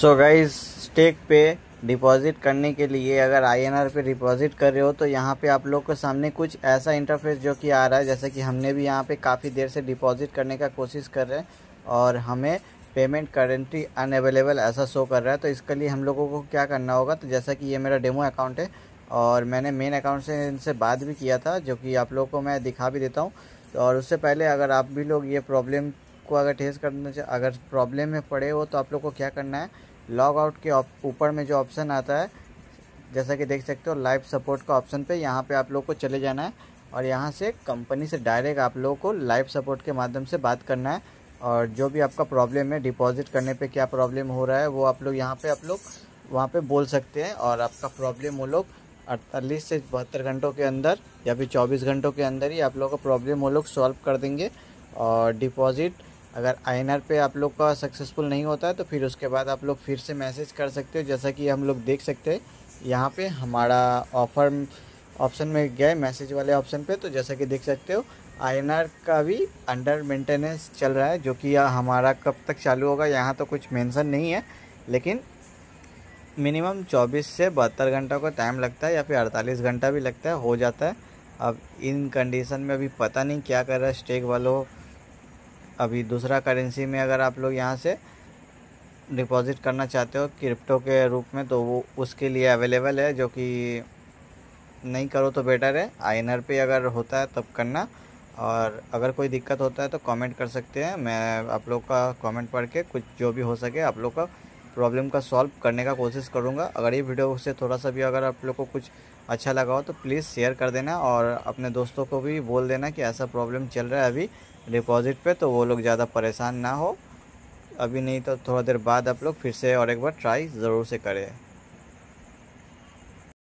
सो guys Stake पे deposit करने के लिए अगर INR पे डिपॉजिट कर रहे हो तो यहाँ पे आप लोग के सामने कुछ ऐसा इंटरफेस जो कि आ रहा है, जैसे कि हमने भी यहाँ पे काफ़ी देर से डिपॉजिट करने का कोशिश कर रहे हैं और हमें पेमेंट करेंटली अनअवेलेबल ऐसा शो कर रहा है। तो इसके लिए हम लोगों को क्या करना होगा, तो जैसा कि ये मेरा डेमो अकाउंट है और मैंने मेन अकाउंट से इनसे बात भी किया था जो कि आप लोगों को मैं दिखा भी देता हूँ। और उससे पहले अगर आप भी लोग ये प्रॉब्लम को अगर टेस्ट करना चाहिए, अगर प्रॉब्लम में पड़े हो तो आप लोग को क्या करना है, लॉग आउट के ऊपर में जो ऑप्शन आता है जैसा कि देख सकते हो लाइव सपोर्ट का ऑप्शन पे, यहाँ पे आप लोग को चले जाना है और यहाँ से कंपनी से डायरेक्ट आप लोगों को लाइव सपोर्ट के माध्यम से बात करना है। और जो भी आपका प्रॉब्लम है डिपॉजिट करने पे क्या प्रॉब्लम हो रहा है वो आप लोग यहाँ पर वहाँ पर बोल सकते हैं और आपका प्रॉब्लम वो लोग 48 से 72 घंटों के अंदर या फिर 24 घंटों के अंदर ही आप लोग का प्रॉब्लम वो लोग सॉल्व कर देंगे। और डिपॉजिट अगर INR पे आप लोग का सक्सेसफुल नहीं होता है तो फिर उसके बाद आप लोग फिर से मैसेज कर सकते हो। जैसा कि हम लोग देख सकते हैं यहाँ पे हमारा ऑफर ऑप्शन में गए मैसेज वाले ऑप्शन पे, तो जैसा कि देख सकते हो INR का भी अंडर मेंटेनेंस चल रहा है जो कि हमारा कब तक चालू होगा यहाँ तो कुछ मेंशन नहीं है, लेकिन मिनिमम 24 से 72 घंटा का टाइम लगता है या फिर 48 घंटा भी लगता है, हो जाता है। अब इन कंडीशन में अभी पता नहीं क्या कर रहा है स्टेक वालों। अभी दूसरा करेंसी में अगर आप लोग यहाँ से डिपॉजिट करना चाहते हो क्रिप्टो के रूप में तो वो उसके लिए अवेलेबल है, जो कि नहीं करो तो बेटर है। INR पे अगर होता है तब करना। और अगर कोई दिक्कत होता है तो कमेंट कर सकते हैं, मैं आप लोग का कमेंट पढ़ के कुछ जो भी हो सके आप लोग का प्रॉब्लम का सॉल्व करने का कोशिश करूँगा। अगर ये वीडियो से थोड़ा सा भी अगर आप लोग को कुछ अच्छा लगा हो तो प्लीज़ शेयर कर देना और अपने दोस्तों को भी बोल देना कि ऐसा प्रॉब्लम चल रहा है अभी डिपॉजिट पे, तो वो लोग ज़्यादा परेशान ना हो। अभी नहीं तो थोड़ा देर बाद आप लोग फिर से और एक बार ट्राई ज़रूर से करें।